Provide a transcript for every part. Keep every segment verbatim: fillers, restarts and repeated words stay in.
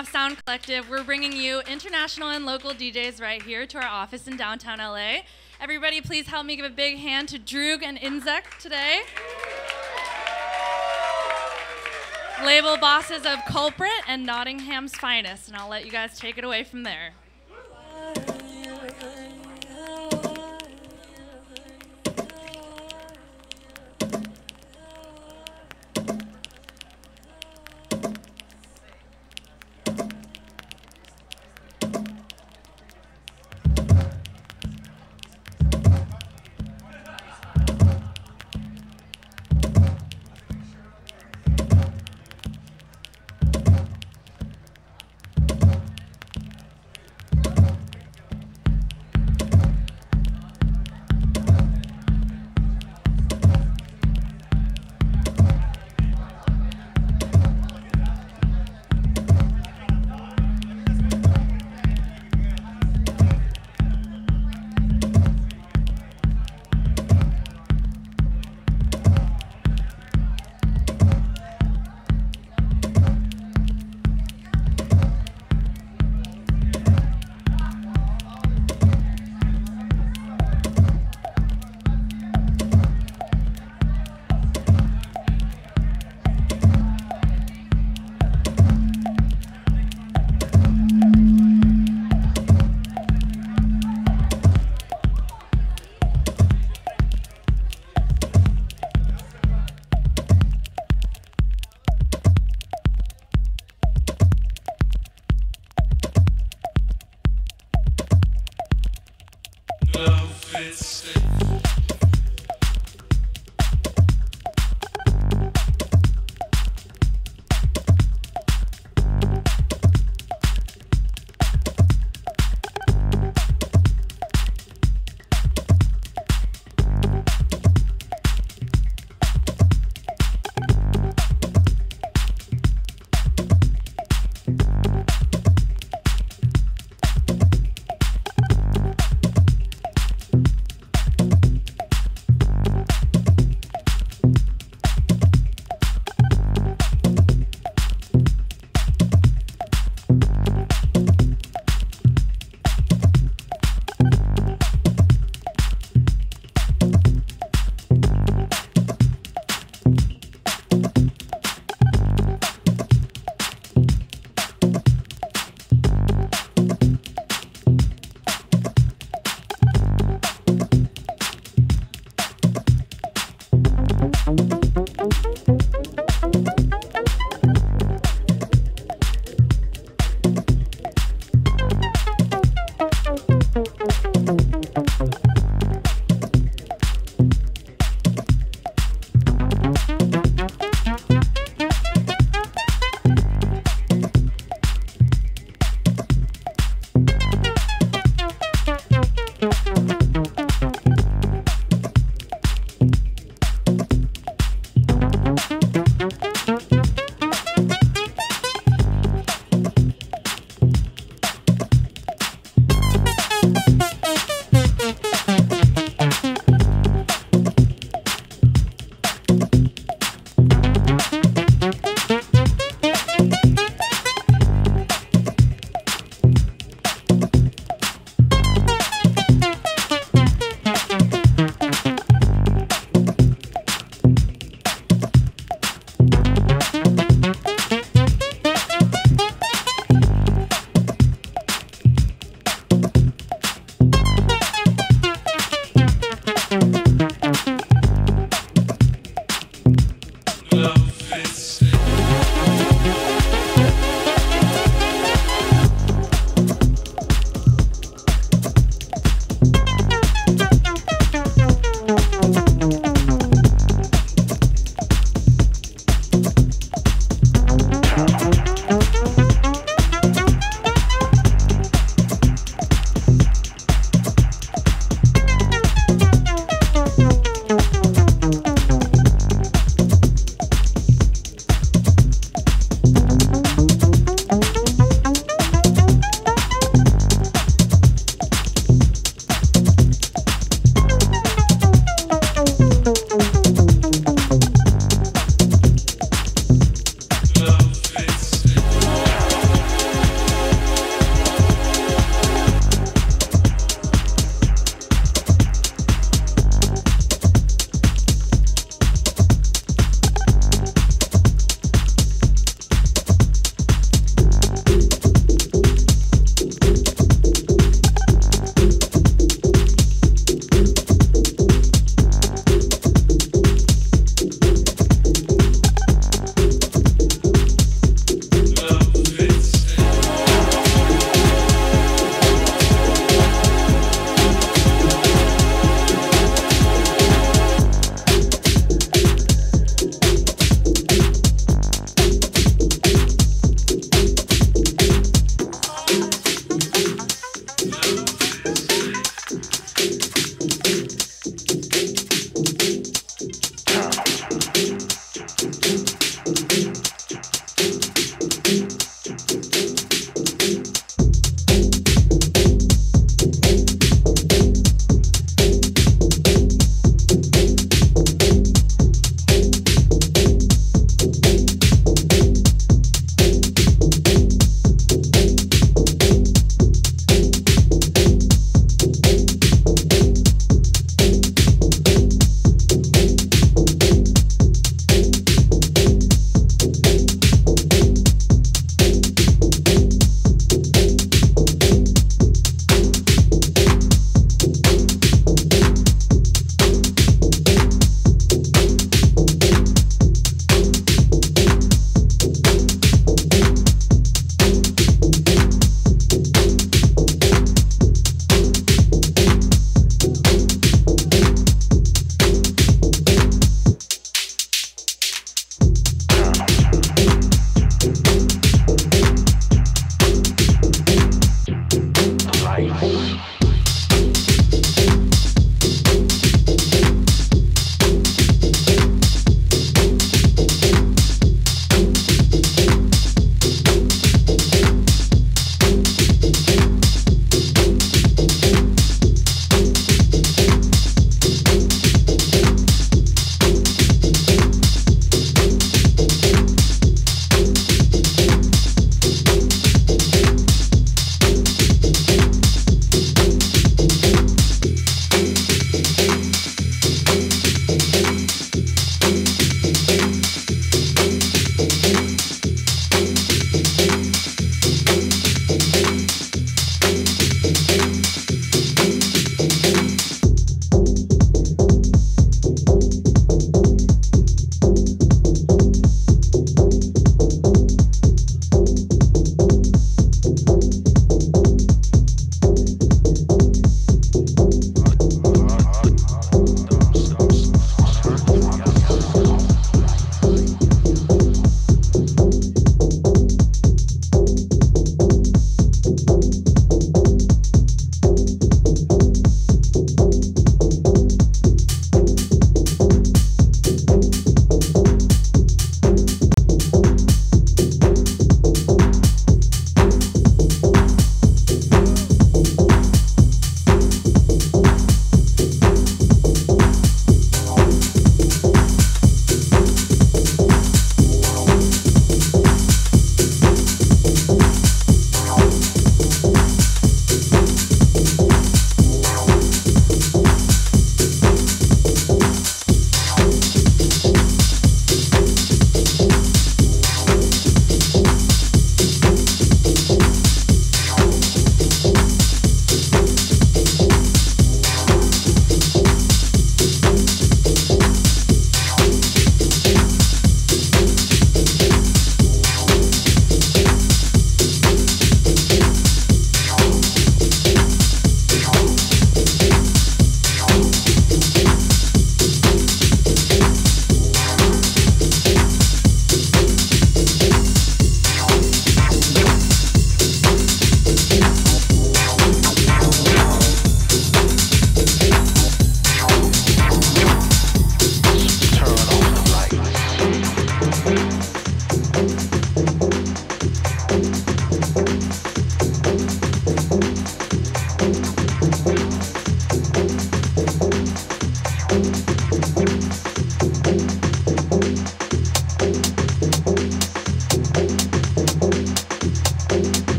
Improv Sound Collective. We're bringing you international and local D Js right here to our office in downtown L A. Everybody, please help me give a big hand to Droog and Inxec today. Label bosses of Culprit and Nottingham's Finest, and I'll let you guys take it away from there.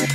I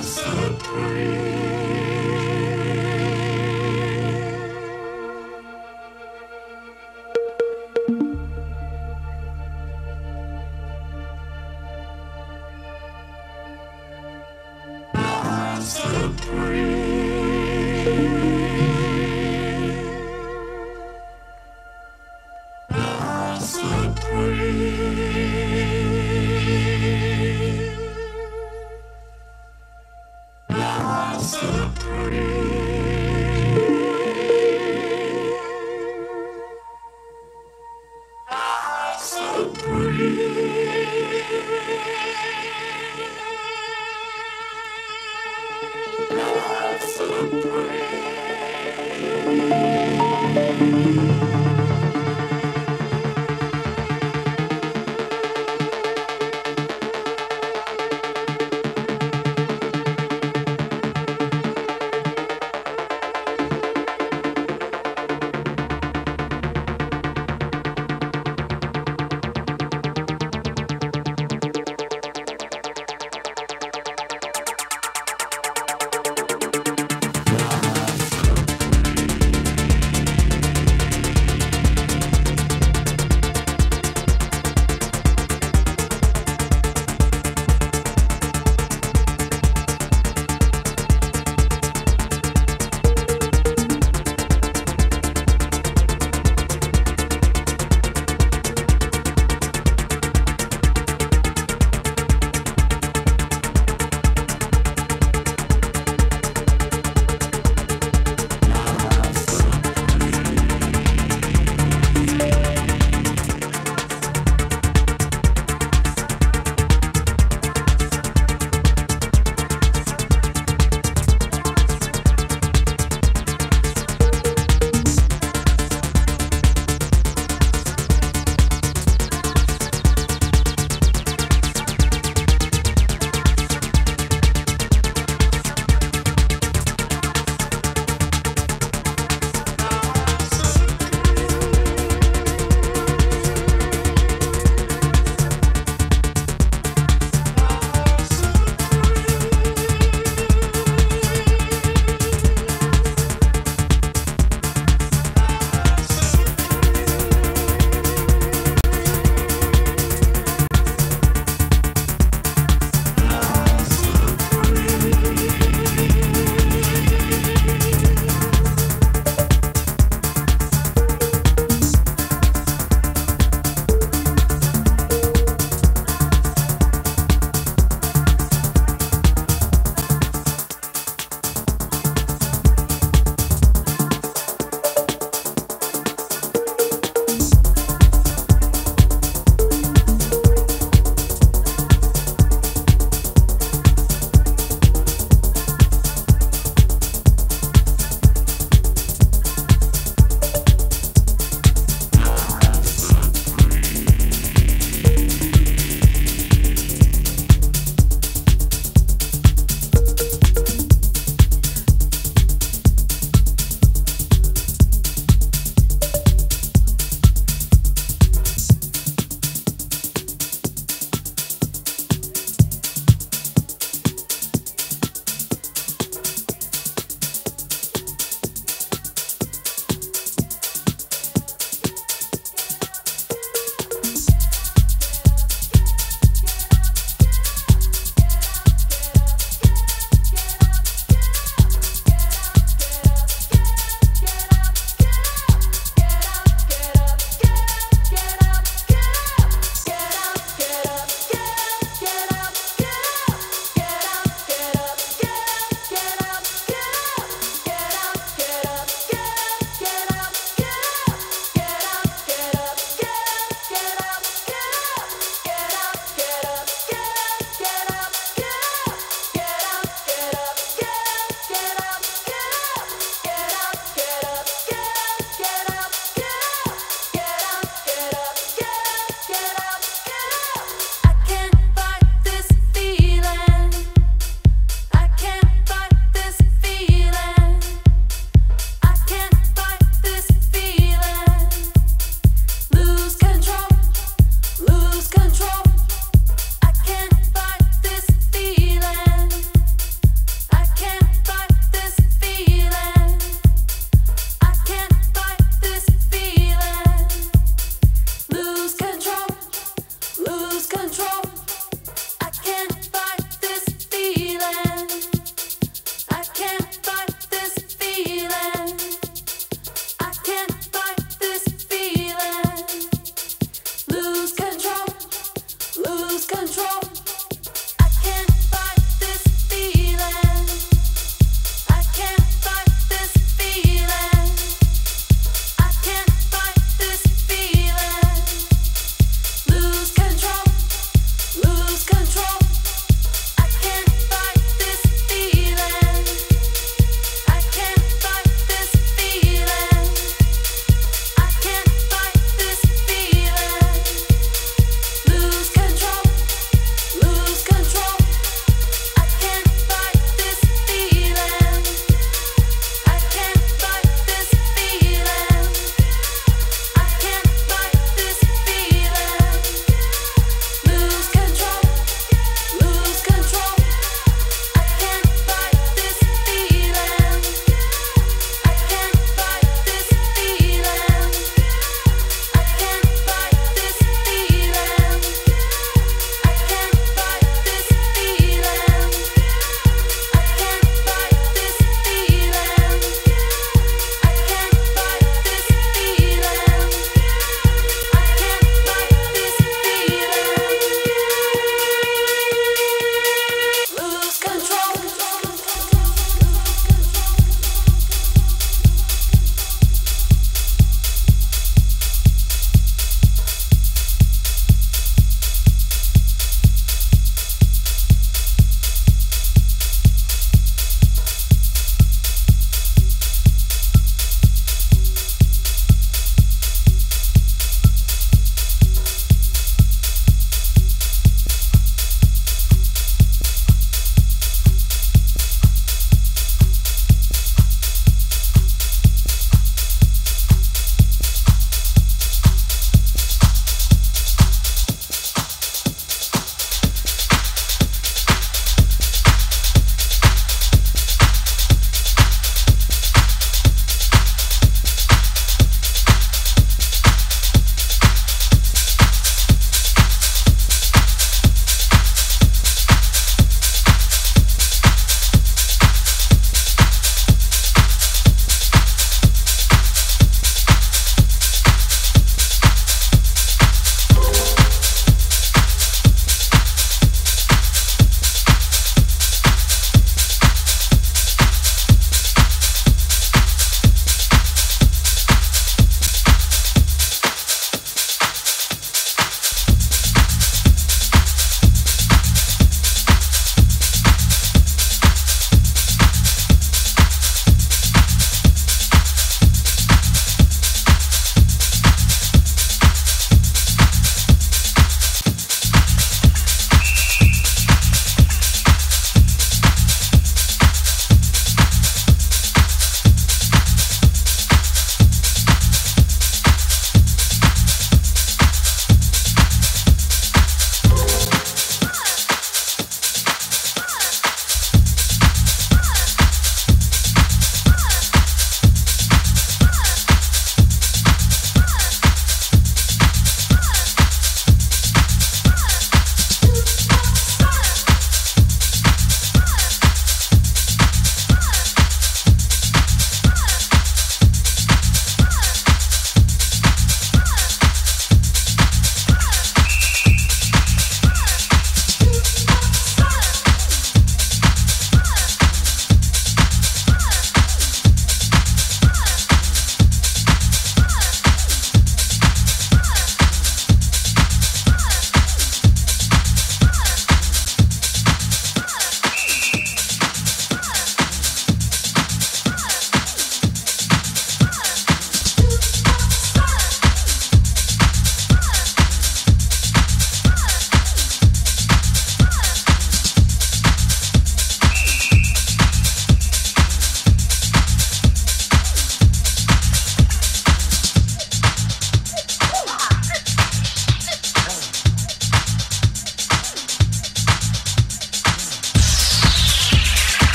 us a prayer. Us a prayer. Us a prayer.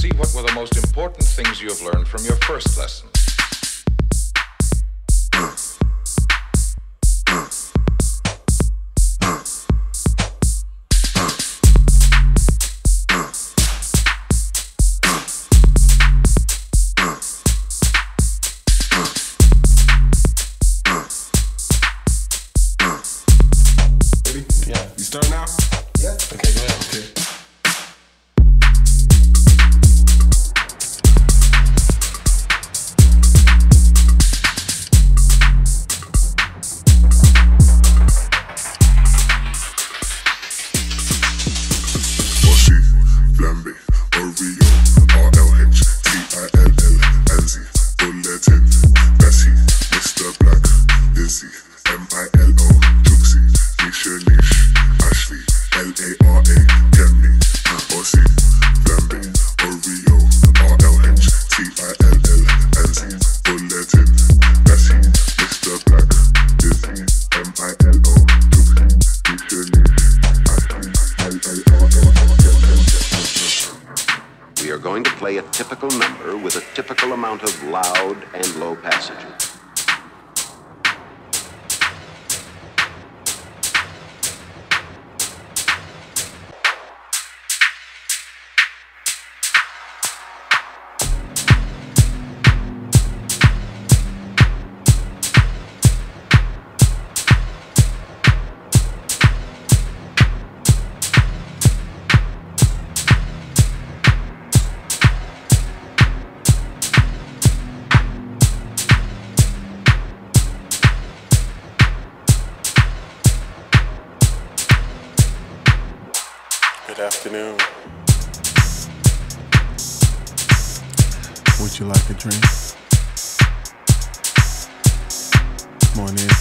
see what were the most important things you have learned from your first lesson. Would you like a drink? Come on in.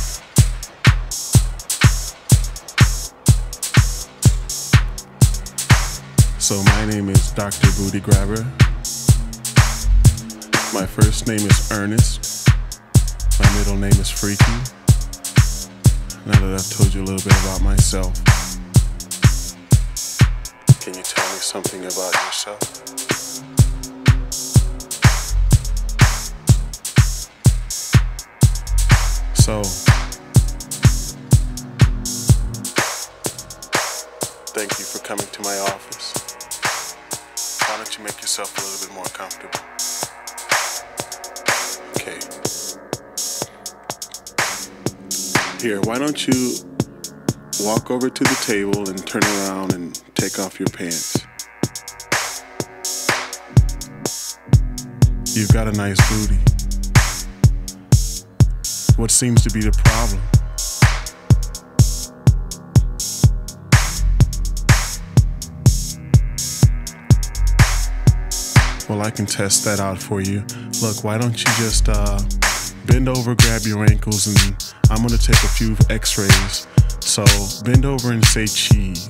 So my name is Doctor Booty Grabber. My first name is Ernest. My middle name is Freaky. Now that I've told you a little bit about myself, can you tell me something about yourself? So, thank you for coming to my office. Why don't you make yourself a little bit more comfortable? Okay. Here, why don't you walk over to the table and turn around and take off your pants? You've got a nice booty. What seems to be the problem? Well, I can test that out for you. Look, why don't you just uh, bend over, grab your ankles, and I'm gonna take a few x-rays. So bend over and say cheese.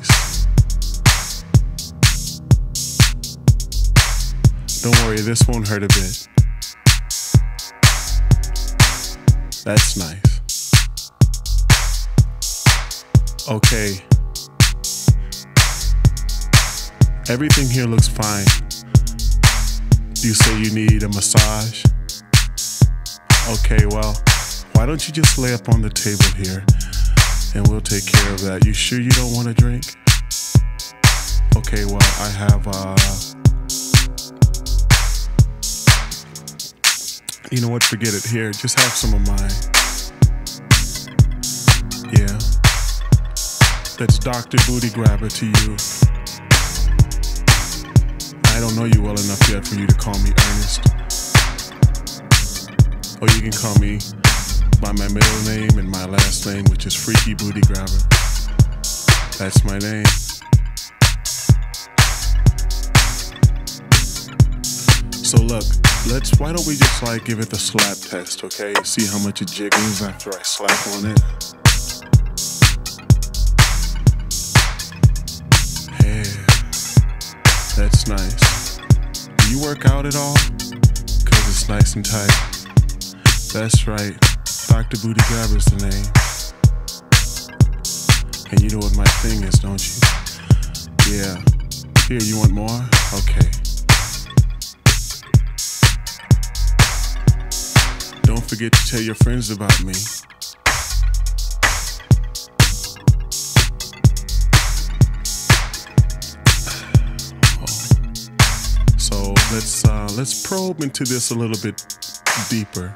Don't worry, this won't hurt a bit. That's nice. Okay. Everything here looks fine. You say you need a massage? Okay, well, why don't you just lay up on the table here and we'll take care of that. You sure you don't want to drink? Okay, well, I have, uh... you know what, forget it. Here, just have some of mine. Yeah, that's Doctor Booty Grabber to you. I don't know you well enough yet for you to call me Ernest. Or you can call me by my middle name and my last name, which is Freaky Booty Grabber. That's my name. So look, let's, why don't we just like give it the slap test, okay? See how much it jiggles after I slap on it. That's nice. Do you work out at all? Cause it's nice and tight. That's right. Doctor Booty Grabber's the name. And you know what my thing is, don't you? Yeah. Here, you want more? Okay. Don't forget to tell your friends about me. So let's uh, let's probe into this a little bit deeper.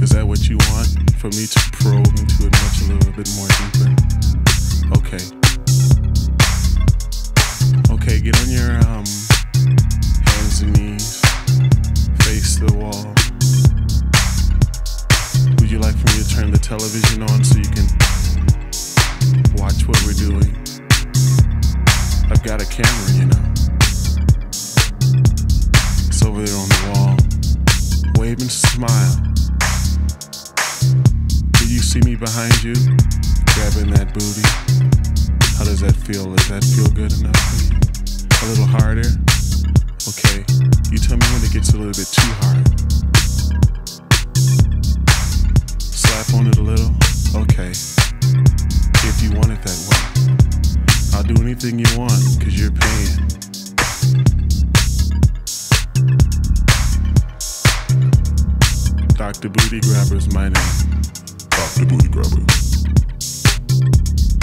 Is that what you want? For me to probe into it much a little bit more deeper? Okay. Okay, get on your um, hands and knees. Face the wall. Would you like for me to turn the television on so you can watch what we're doing? I've got a camera, you know. It's over there on the wall. Wave and smile. You see me behind you, grabbing that booty. How does that feel? Does that feel good enough for you? A little harder? Okay, you tell me when it gets a little bit too hard. Slap on it a little? Okay. If you want it that way. I'll do anything you want, because you're paying. Doctor Booty Grabber is my name. The booty grabber.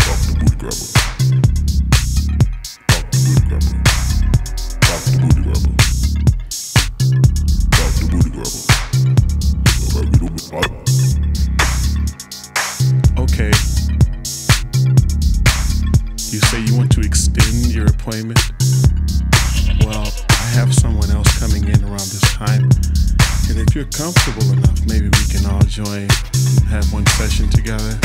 Talk the booty grabber. Talk the booty grabber. Talk the booty grabber. Talk the booty grabber. Okay. You say you want to extend your appointment? Well, I have someone else coming in around this time. And if you're comfortable enough, maybe we can all join and have one session together.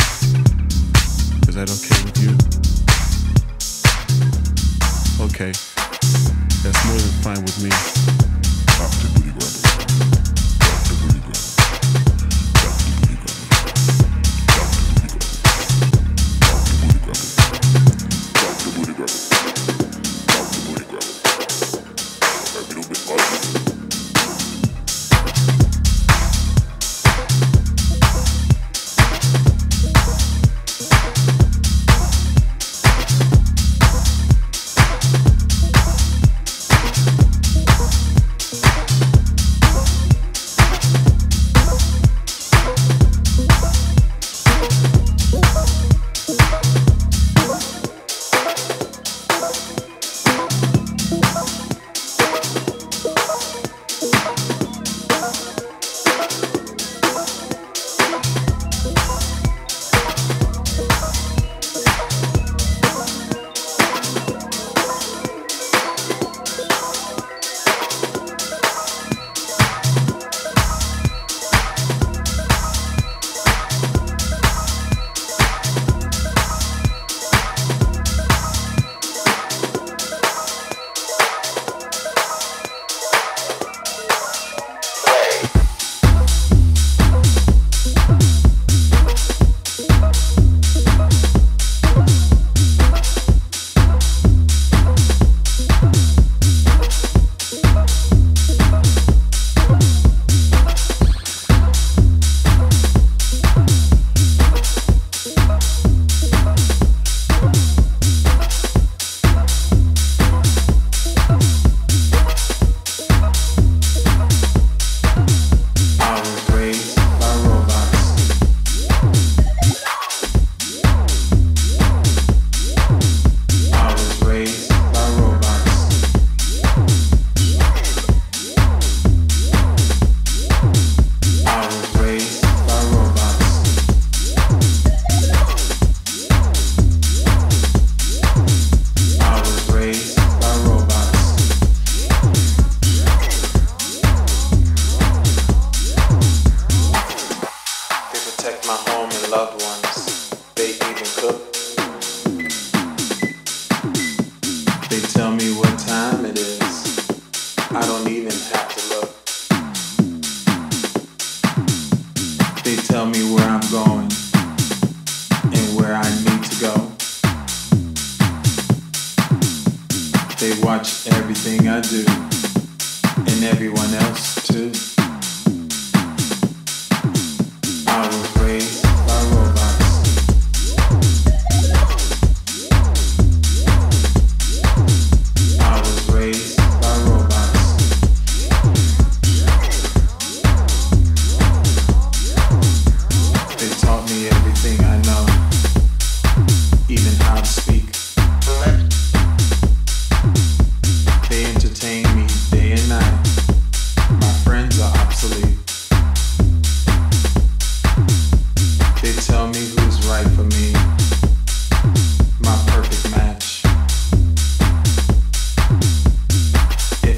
Is that okay with you? Okay. That's more than fine with me. Doctor Booty Grabber. Doctor Booty Grabber. Doctor Booty Grabber. Doctor Booty Grabber. Doctor Booty Grabber. Doctor Booty Grabber. Doctor Booty Grabber.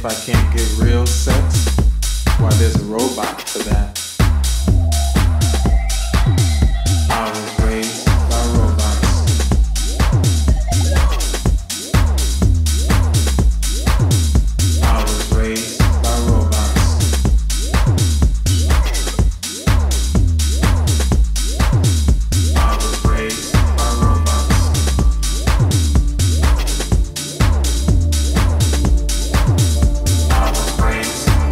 if I can't get real sex? Why, there's a robot for that. I was raised by robots. I was raised by robots. I was raised by robots.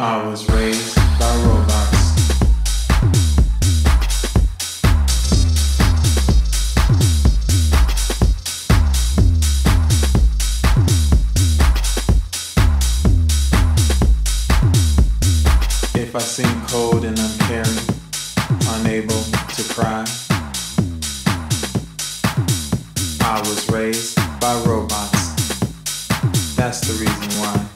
I was raised by robots. I was raised by robots. If I seem cold and uncaring, unable to cry, I was raised by robots. That's the reason why.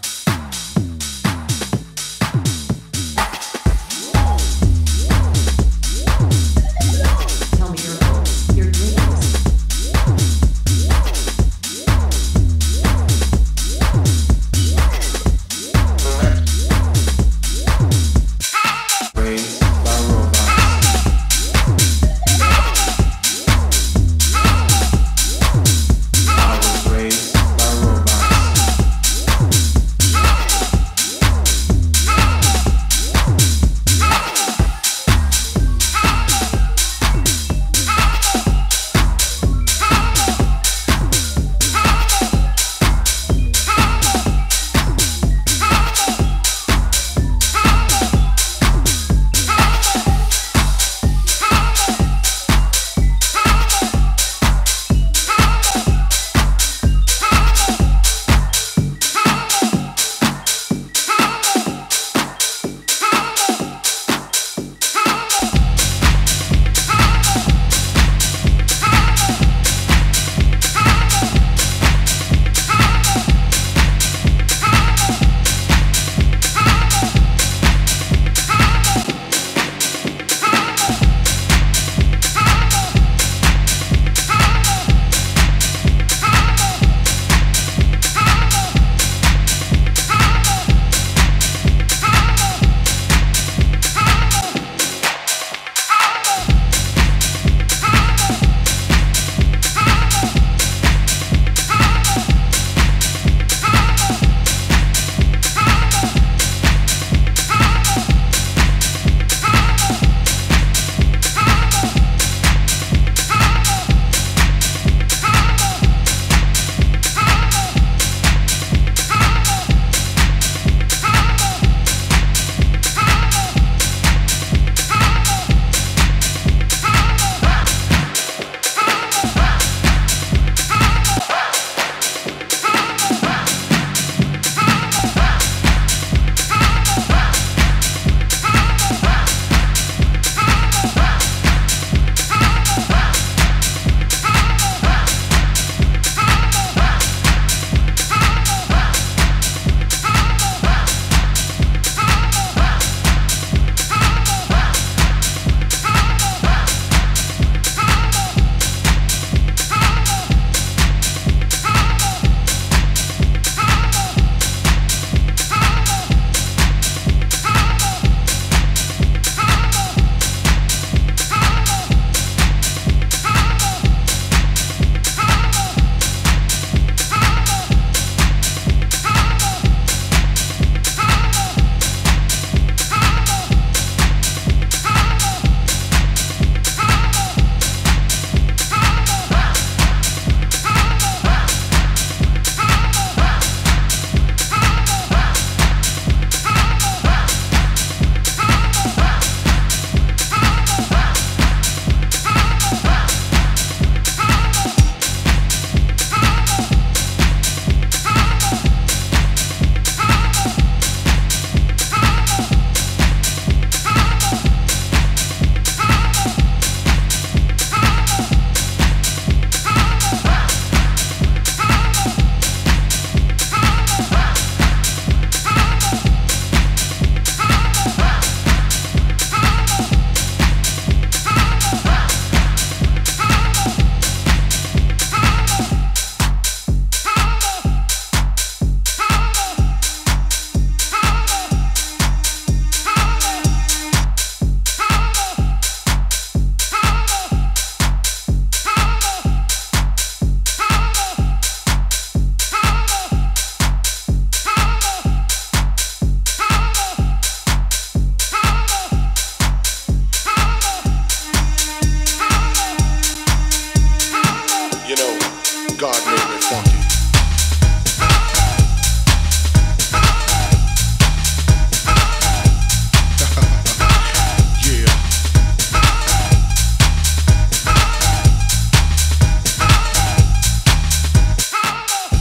God made me funky. Yeah.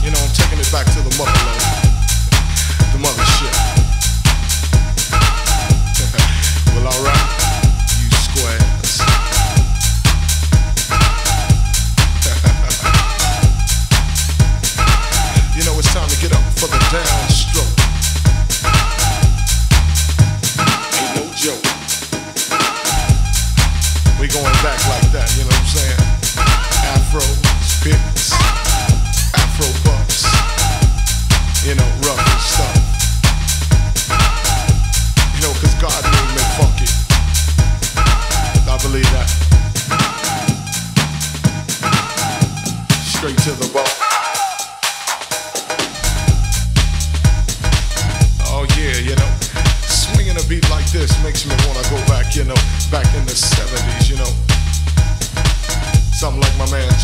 You know, I'm taking it back to the motherland, the mothership. Well, alright.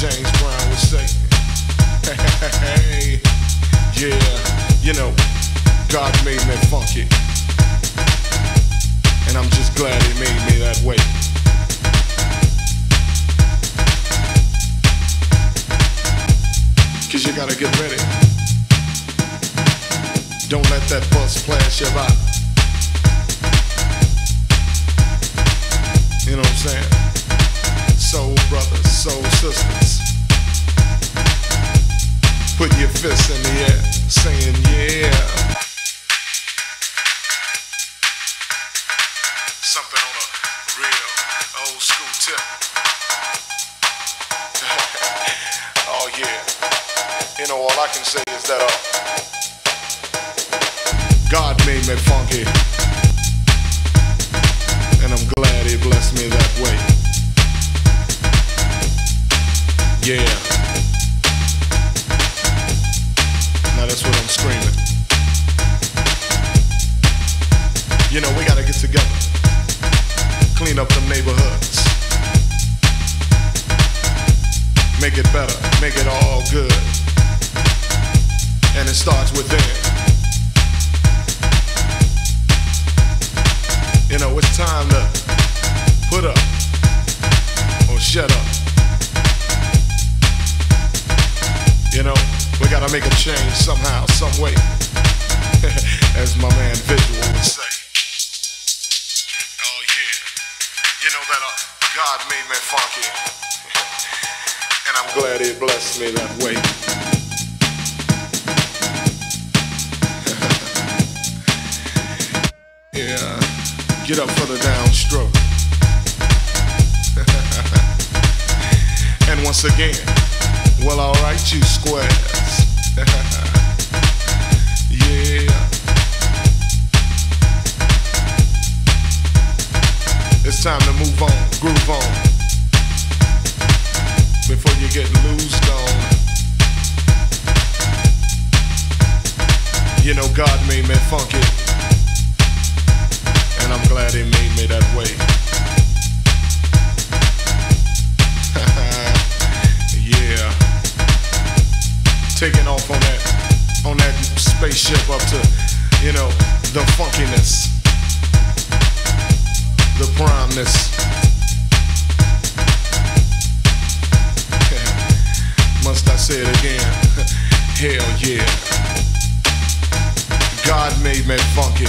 James Brown would say, hey, yeah, you know, God made me funky, and I'm just glad he made me that way. Cause you gotta get ready, don't let that bus flash you by, you know what I'm saying? Soul brothers, soul sisters, put your fists in the air, saying yeah. Something on a real old school tip. Oh yeah. You know, all I can say is that uh, God made me funky, and I'm glad he blessed me that way. Yeah. Now that's what I'm screaming. You know, we gotta get together, clean up the neighborhoods, make it better, make it all good. And it starts within. You know, it's time to put up or shut up. You know, we gotta make a change somehow, some way. As my man Visual would say. Oh yeah. You know that uh, God made me funky. And I'm glad he blessed me that way. Yeah. Get up for the downstroke. And once again, well, alright, you squares. Yeah. It's time to move on, groove on, before you get loosed on. You know, God made me funky, and I'm glad he made me that way. Taking off on that, on that spaceship up to, you know, the funkiness, the primeness. Must I say it again? Hell yeah. God made me funky,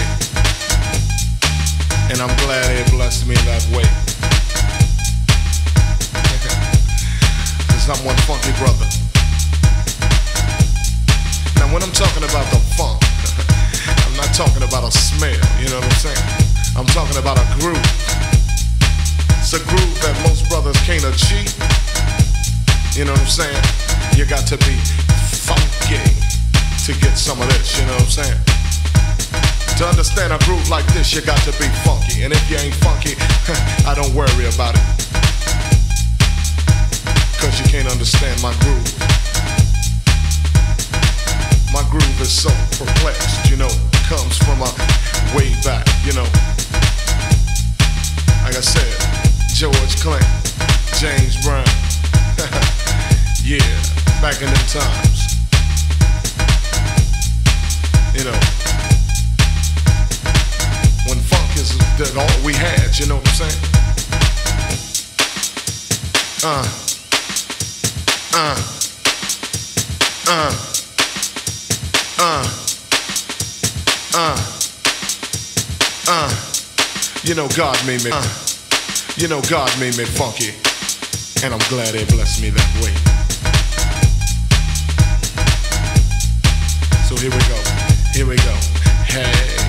and I'm glad he blessed me that way. Cause I'm one funky brother. When I'm talking about the funk, I'm not talking about a smell, you know what I'm saying? I'm talking about a groove. It's a groove that most brothers can't achieve. You know what I'm saying? You got to be funky to get some of this, you know what I'm saying? To understand a groove like this, you got to be funky. And if you ain't funky, I don't worry about it. Cause you can't understand my groove. My groove is so perplexed, you know, comes from a way back, you know. Like I said, George Clinton, James Brown. Yeah. back in them times. You know, when funk is the, all we had, you know what I'm saying? Uh, uh, uh, uh, uh, uh, you know God made me, uh, you know God made me funky, and I'm glad they blessed me that way. So here we go, here we go, hey.